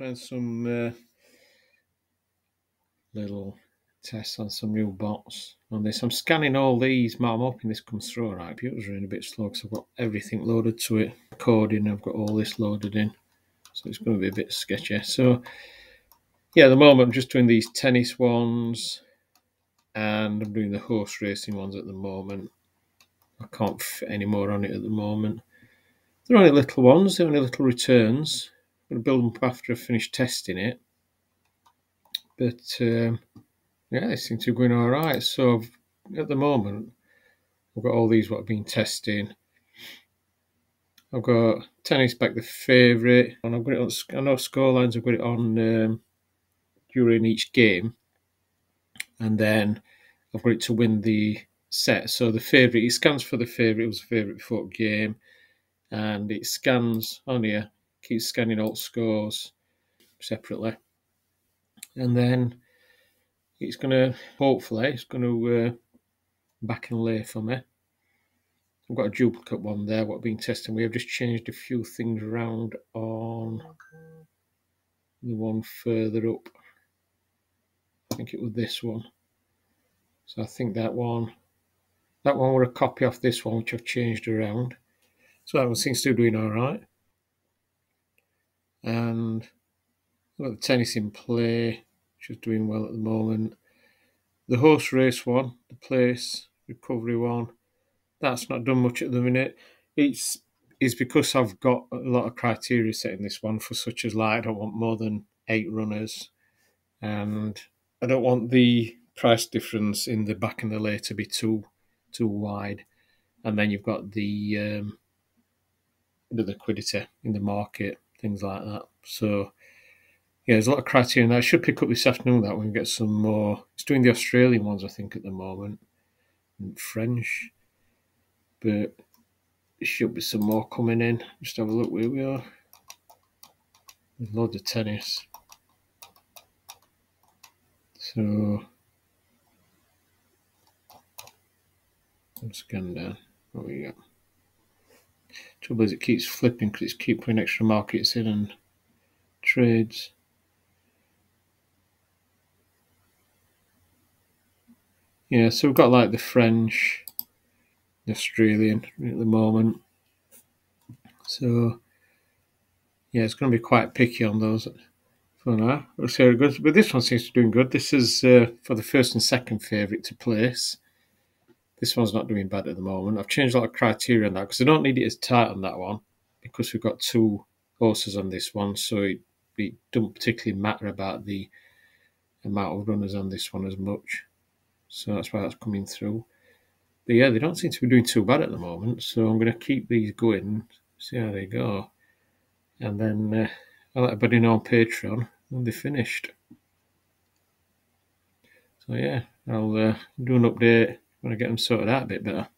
trying some little tests on some new bots on this. I'm scanning all these, I'm hoping this comes through alright. Computer's running a bit slow because I've got everything loaded to it. Coding, I've got all this loaded in, so it's going to be a bit sketchy. So yeah, at the moment I'm just doing these tennis ones, and I'm doing the horse racing ones at the moment. I can't fit any more on it at the moment. They're only little ones, they're only little returns. I'm going to build them up after I finish testing it. But yeah, they seem to be going all right. So at the moment, I've got all these what I've been testing. I've got tennis back the favourite, and I've got it on, I know scorelines, I've got it on during each game. And then I've got it to win the set. So the favourite, it scans for the favourite, it was the favourite before the game. And it scans on here, keeps scanning all scores separately. And then it's going to, hopefully, it's going to back and lay for me. I've got a duplicate one there, what I've been testing. We have just changed a few things around on the one further up. I think it was this one. So I think that one were a copy off this one, which I've changed around. So that one seems to be doing all right. And I've got the tennis in play, which is doing well at the moment. The horse race one, the place recovery one, that's not done much at the minute. It's because I've got a lot of criteria set in this one, for such as like I don't want more than 8 runners, and I don't want the price difference in the back and the lay to be too wide. And then you've got the liquidity in the market, things like that. So yeah, there's a lot of criteria in that. I should pick up this afternoon that we can get some more. It's doing the Australian ones, I think, at the moment, and French, but there should be some more coming in. Just have a look where we are. There's loads of tennis. So let's scan down. What we got? Trouble is it keeps flipping because it's keep putting extra markets in and trades. Yeah, so we've got like the French, the Australian at the moment. So yeah, it's going to be quite picky on those for now. We'll see how it goes. But this one seems to be doing good. This is for the first and second favourite to place. This one's not doing bad at the moment. I've changed a lot of criteria on that because I don't need it as tight on that one because we've got 2 horses on this one, so it doesn't particularly matter about the amount of runners on this one as much. So that's why that's coming through. But yeah, they don't seem to be doing too bad at the moment, so I'm going to keep these going, see how they go. And then I'll let everybody know on Patreon when they're finished. So yeah, I'll do an update when I get them sorted out a bit better.